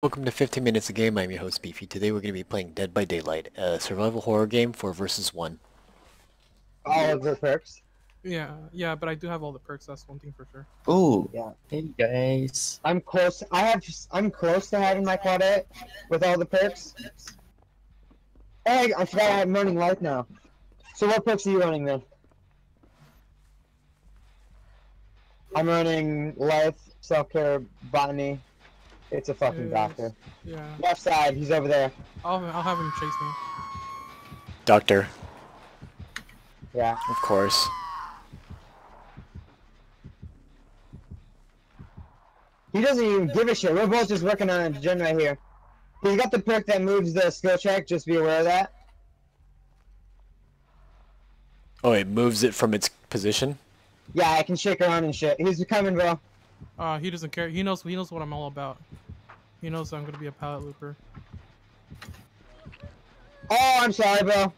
Welcome to 15 Minutes of Game. I'm your host, Beefy. Today we're going to be playing Dead by Daylight, a survival horror game for versus 1. All of the perks? Yeah, but I do have all the perks. That's one thing for sure. Oh, yeah. Hey guys. I'm close. I'm close to having my Claudette with all the perks. Hey, I forgot I'm running life now. So what perks are you running then? I'm running life, self-care, botany. It's a fucking doctor. Yeah. Left side, he's over there. I'll have him chase me. Doctor. Yeah. Of course. He doesn't even give a shit. We're both just working on a gen right here. He's got the perk that moves the skill check, just be aware of that. Oh, it moves it from its position? Yeah, I can shake around and shit. He's coming, bro. He doesn't care. He knows what I'm all about. He knows I'm gonna be a pallet looper. Oh, I'm sorry, bro.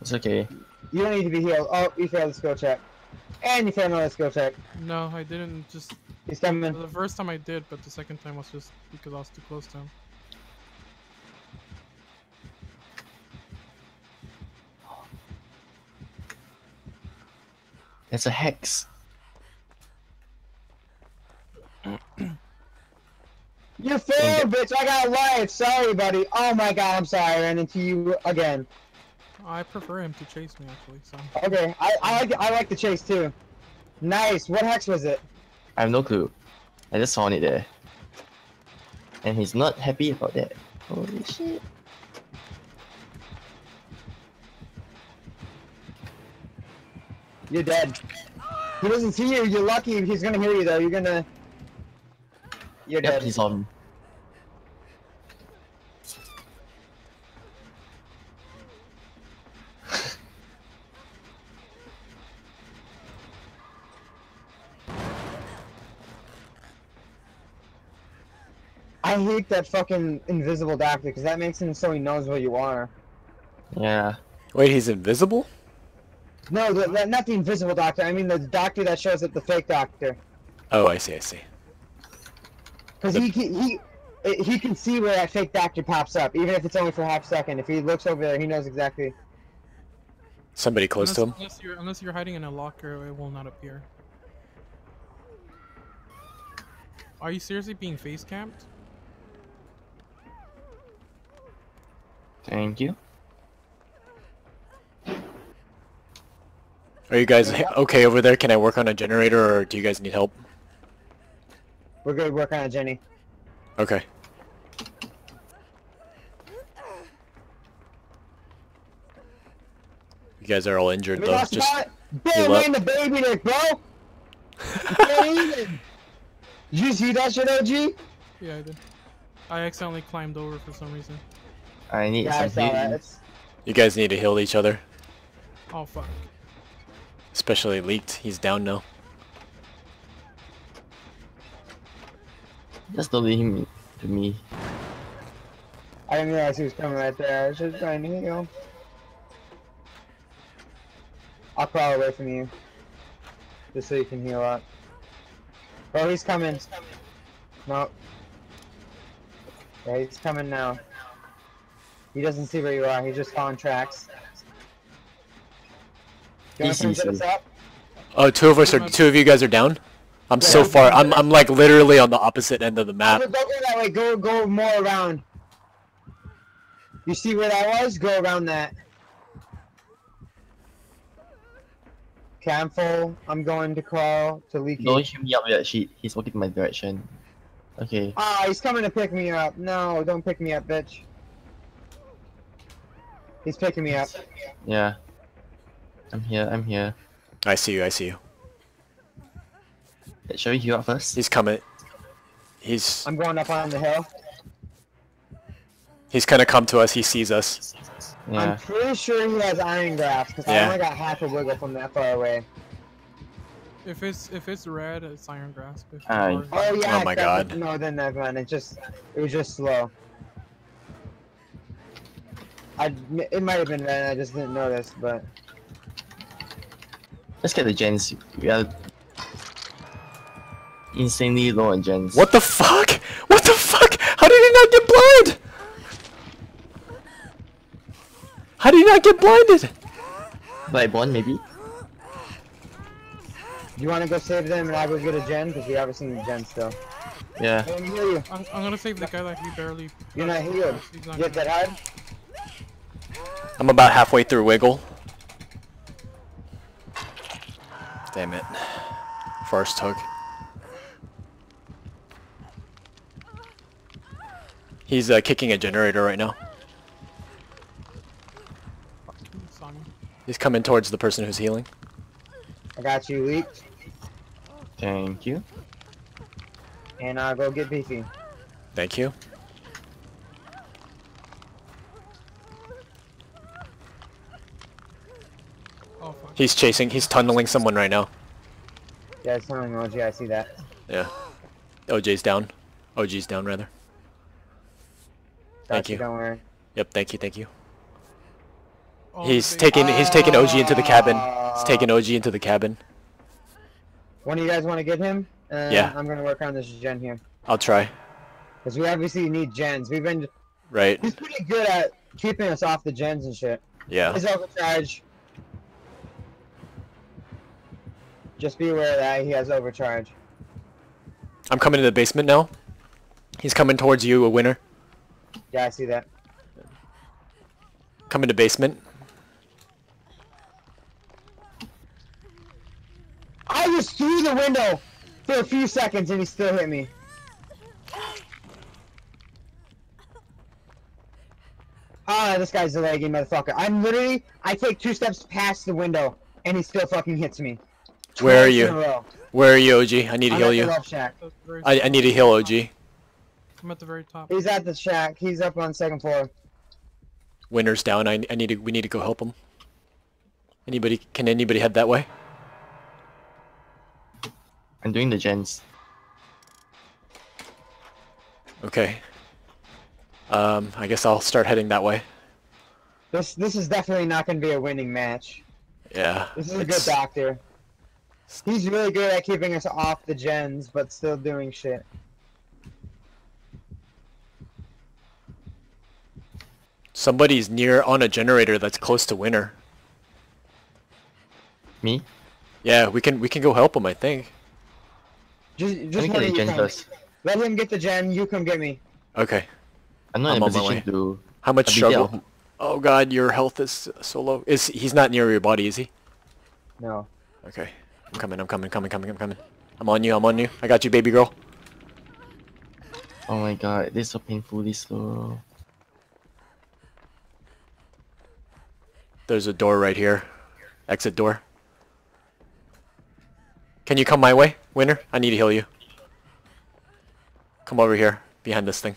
It's okay. You don't need to be healed. Oh, you failed the skill check. And you failed another skill check. No, I didn't. Just he's coming. The first time I did, but the second time was just because I was too close to him. It's a hex. You failed, bitch! I got life! Sorry, buddy! Oh my god, I'm sorry, I ran into you again. I prefer him to chase me, actually, so... Okay, I like the chase, too. Nice! What hex was it? I have no clue. I just saw it there. And he's not happy about that. Holy shit. You're dead. He doesn't see you, you're lucky. He's gonna hear you, though. You're gonna... You're dead. He's on. I hate that fucking invisible doctor because that makes him so he knows where you are. Yeah. Wait, he's invisible? No, not the invisible doctor. I mean the doctor that shows up, the fake doctor. Oh, I see. Because he can see where that fake doctor pops up, even if it's only for a half second. If he looks over there, he knows exactly. Somebody close to him? Unless you're hiding in a locker, it will not appear. Are you seriously being face camped? Thank you. Are you guys okay over there? Can I work on a generator, or do you guys need help? We're gonna work on it, Jenny. Okay. You guys are all injured, though. Just damn, man, the baby there, bro! Did you see that shit, OG? Yeah, I did. I accidentally climbed over for some reason. I need some. You guys need to heal each other. Oh, fuck. Especially Leaked. He's down now. Just don't leave him to me. I didn't realize he was coming right there. I was just trying to heal. I'll crawl away from you. Just so you can heal up. Bro, he's coming. No. Yeah, he's coming now. He doesn't see where you are. He's just following tracks. Do you want to set us up? Oh, two of you guys are down? I'm so far. I'm like literally on the opposite end of the map. Go that way. Go more around. You see where that was? Go around that. Okay, I'm full. I'm going to crawl to Leaky. Don't shoot me up with that sheet. He's looking in my direction. Okay. Ah, he's coming to pick me up. No, don't pick me up, bitch. He's picking me up. Yeah. I'm here. I see you. Shall we heal up first? He's coming. I'm going up on the hill. He's gonna come to us. He sees us. Yeah. I'm pretty sure he has Iron Grasp because I only got half a wiggle from that far away. If it's red, it's Iron Grasp. Oh yeah. Oh my god. No, then never mind. It was just slow. It might have been red. I just didn't notice, but. Let's get the gens. We are. Insanely low on gens. What the fuck? How do did I get blinded? By one, maybe. Do you want to go save them and I go get a gen? Because we haven't seen the gen still. Yeah. Hey, I'm gonna save the guy that he barely... You're not healed. You have that hide? I'm about halfway through Wiggle. Damn it. First hook. He's kicking a generator right now. He's coming towards the person who's healing. I got you leaked. Thank you. And I'll go get Beefy. Thank you. Oh, fuck. He's chasing, he's tunneling someone right now. Yeah, it's tunneling OG, I see that. Yeah. OJ's down. OG's down, rather. Thank you. Don't worry. Yep, thank you, thank you. Oh, he's taking OG into the cabin. He's taking OG into the cabin. One of you guys want to get him? Yeah. I'm gonna work on this gen here. I'll try. Cause we obviously need gens. We've been right. He's pretty good at keeping us off the gens and shit. Yeah. He's overcharge. Just be aware that he has overcharge. I'm coming to the basement now. He's coming towards you, a winner. Yeah, I see that. Coming to basement. I was through the window for a few seconds and he still hit me. Ah, this guy's a laggy motherfucker. I'm literally, I take 2 steps past the window and he still fucking hits me. Where are you? Where are you, OG? I need to heal you. I need to heal OG. I'm at the very top. He's at the shack. He's up on 2nd floor. Winner's down. I need to. We need to go help him. Anybody? Can anybody head that way? I'm doing the gens. Okay. I guess I'll start heading that way. This is definitely not going to be a winning match. Yeah. This is a good doctor. He's really good at keeping us off the gens, but still doing shit. Somebody's near on a generator that's close to Winter. Me? Yeah, we can go help him, I think. Just let him get the gen. You come get me. Okay. I'm not in a position to. How much struggle? Oh god, your health is so low. He's not near your body, is he? No. Okay. I'm coming. I'm coming. I'm on you. I got you, baby girl. Oh my god, this is so painful. This slow. There's a door right here. Exit door. Can you come my way, Winner? I need to heal you. Come over here, behind this thing.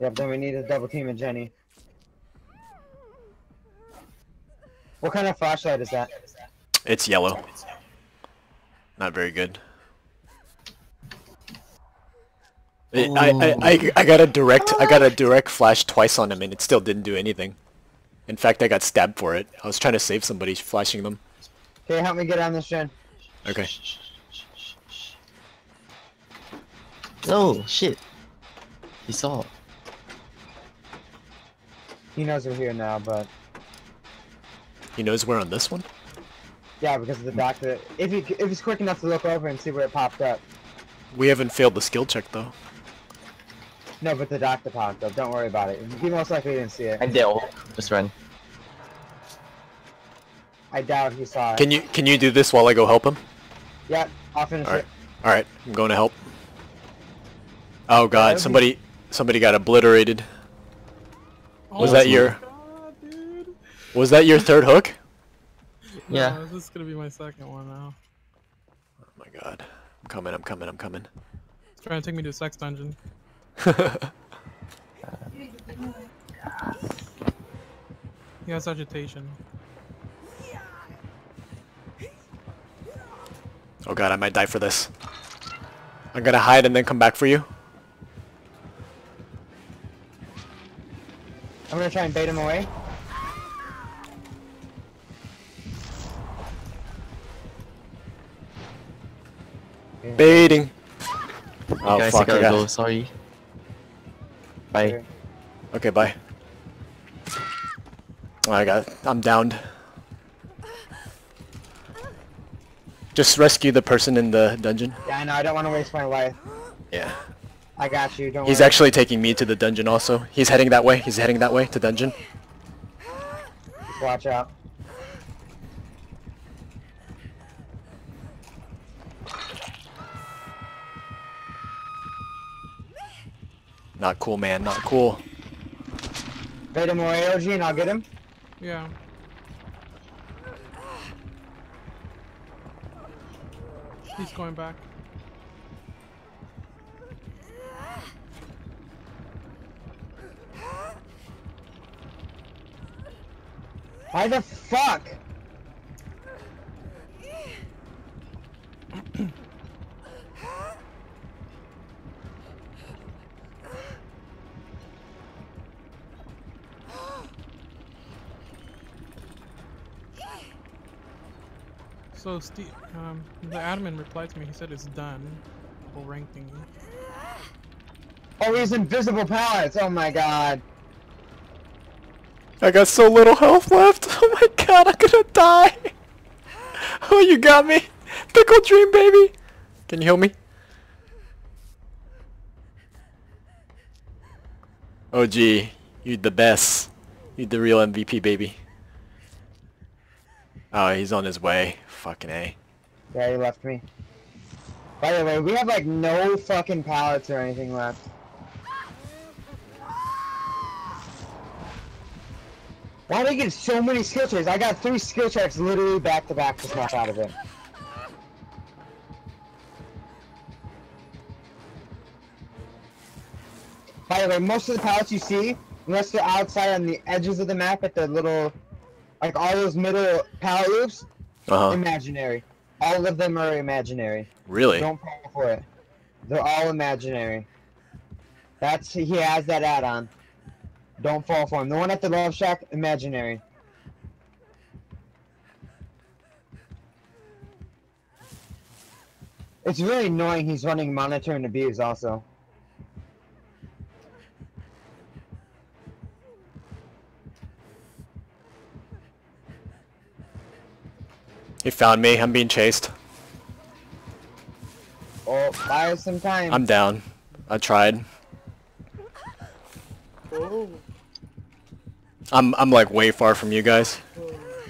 Yep, then we need to double team a Jenny. What kind of flashlight is that? It's yellow. Not very good. I got a direct flash twice on him and it still didn't do anything. In fact, I got stabbed for it. I was trying to save somebody, flashing them. Okay, help me get on this gen. Okay. Oh, shit. He saw it. He knows we're here now, but... He knows we're on this one? Yeah, because of the doctor. If he's quick enough to look over and see where it popped up. We haven't failed the skill check, though. No, but the doctor popped up. Don't worry about it. He most likely didn't see it. I deal. Just run. I doubt he saw it. Can you do this while I go help him? Yeah, I'll finish it. Alright, I'm going to help. Oh god, somebody got obliterated. Was that your... God, dude. Was that your 3rd hook? Yeah. No, this is going to be my 2nd one now. Oh my god. I'm coming. He's trying to take me to a sex dungeon. He has agitation. Oh god, I might die for this. I'm gonna hide and then come back for you. I'm gonna try and bait him away. Baiting. Oh, guys, fuck, I gotta go. Sorry. Bye. Okay, bye. Oh, I got it. I'm downed. Just rescue the person in the dungeon. Yeah, I know. I don't want to waste my life. Yeah. I got you. Don't worry. He's actually taking me to the dungeon also. He's heading that way. He's heading that way to dungeon. Just watch out. Not cool, man. Not cool. Bait him away, OG, and I'll get him. Yeah. He's going back. Why the fuck? So Steve, the admin replied to me. He said it's done. The whole rank thingy. Oh, he's invisible pallets. Oh my god. I got so little health left. Oh my god, I'm gonna die. Oh, you got me. Pickle dream, baby. Can you heal me? OG, you the best. You the real MVP, baby. Oh, he's on his way. Fucking A. Yeah, he left me. By the way, we have like no fucking pallets or anything left. Why do I get so many skill checks? I got 3 skill checks literally back to back to snap out of it. By the way, most of the pallets you see, unless they're outside on the edges of the map at the little... Like all those middle pallet loops, imaginary. All of them are imaginary. Really? Don't fall for it. They're all imaginary. That's he has that add-on. Don't fall for him. The one at the Love Shack, imaginary. It's really annoying. He's running Monitor and Abuse also. He found me. I'm being chased. Oh, buy us some time. I'm down. I tried. Ooh. I'm like way far from you guys.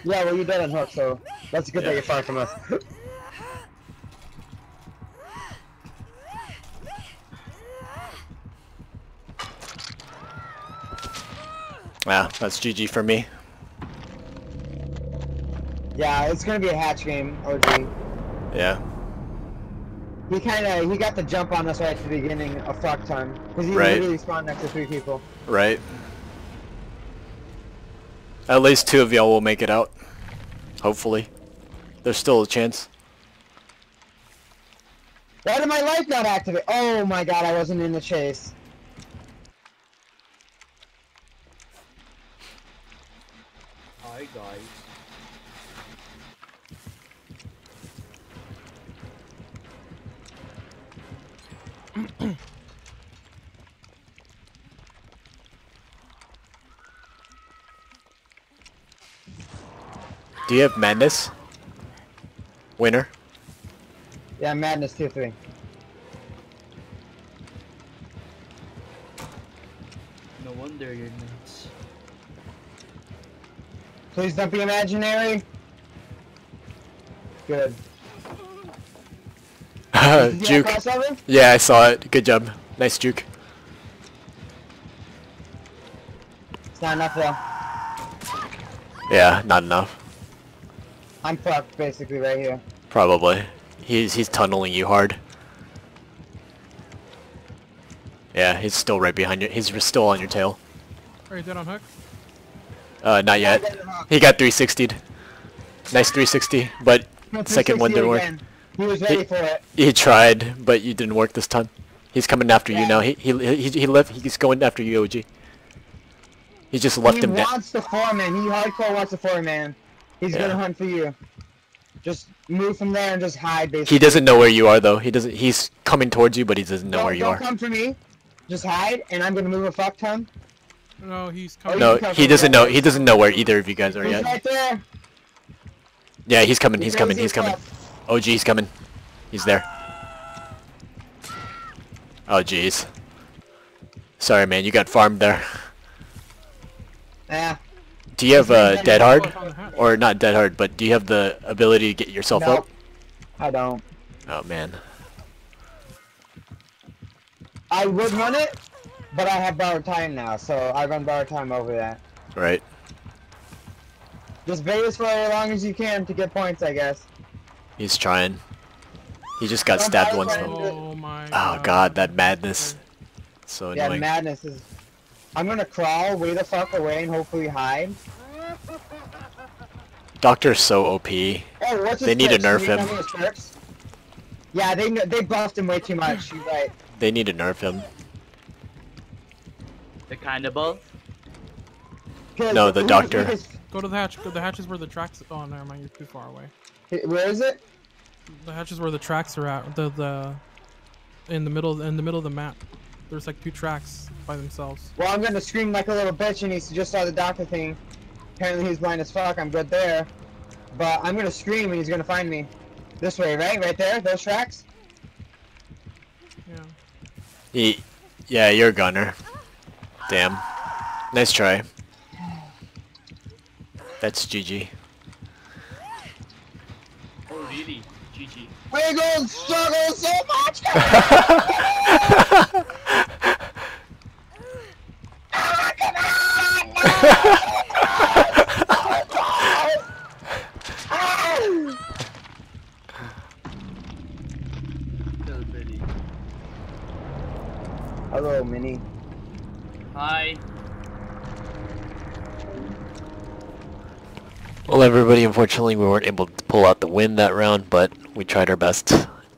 Yeah, well you dead on hook, so that's good that you're far from us. Wow, that's GG for me. Yeah, it's gonna be a hatch game, OG. Yeah. He kinda, he got the jump on us right at the beginning a fuck ton. Cause he literally spawned next to 3 people. Right. At least 2 of y'all will make it out. Hopefully. There's still a chance. Why did my life not activate? Oh my god, I wasn't in the chase. Hi guys. Do you have Madness? Winner? Yeah, Madness 2-3. No wonder you're nuts. Please don't be imaginary. Good. Juke. Yeah, I saw it. Good job. Nice juke. It's not enough though. Yeah, not enough. I'm fucked basically right here. Probably. He's tunneling you hard. Yeah, he's still right behind you. He's still on your tail. Are you dead on hook? Not yet. He got 360'd. Nice 360, but second one didn't work. He was ready for it. He tried, but you didn't work this time. He's coming after you now. He left. He's going after you, OG. He just left him down. He wants the foreman. He hardcore wants the foreman. He's gonna hunt for you. Just move from there and just hide, basically. He doesn't know where you are, though. He doesn't. He's coming towards you, but he doesn't know where you are. Don't come for me. Just hide, and I'm gonna move a fuck ton. No, he's coming. No, he doesn't know. He doesn't know where either of you guys are yet. Right there. Yeah, he's coming. He's coming. He's coming. Oh, geez, he's coming. He's there. Oh, geez. Sorry, man. You got farmed there. Yeah. Do you have a dead hard, or not dead hard, but do you have the ability to get yourself up? I don't. Oh man. I would run it, but I have borrowed time now, so I run borrowed time over that. Right. Just bait us for as long as you can to get points, I guess. He's trying. He just got stabbed once though. Oh my god. Oh god, that madness. So annoying. Yeah, madness is. I'm gonna crawl way the fuck away and hopefully hide. Doctor's so OP. Oh, what's his they need to nerf him. Yeah, they buffed him way too much. You're right. They need to nerf him. The kind of buff? No, the doctor. Go to the hatch. The hatch is where the tracks. Oh, never mind. You're too far away. Where is it? The hatch is where the tracks are at. In the middle of the map. There's like two tracks by themselves. Well, I'm gonna scream like a little bitch, and he just saw the doctor thing. Apparently he's blind as fuck. I'm good there, but I'm gonna scream and he's gonna find me. This way, right? Right there. Those tracks. Yeah. Yeah, you're a gunner. Damn. Nice try. That's GG. Oh really? GG. We're gonna struggle so much. Hello, Minnie. Hi. Well, everybody, unfortunately, we weren't able to pull out the win that round, but we tried our best.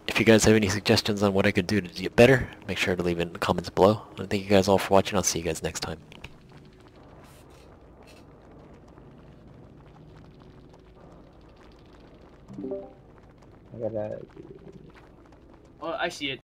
If you guys have any suggestions on what I could do to get better, make sure to leave it in the comments below. And thank you guys all for watching. I'll see you guys next time. I gotta... Oh, I see it.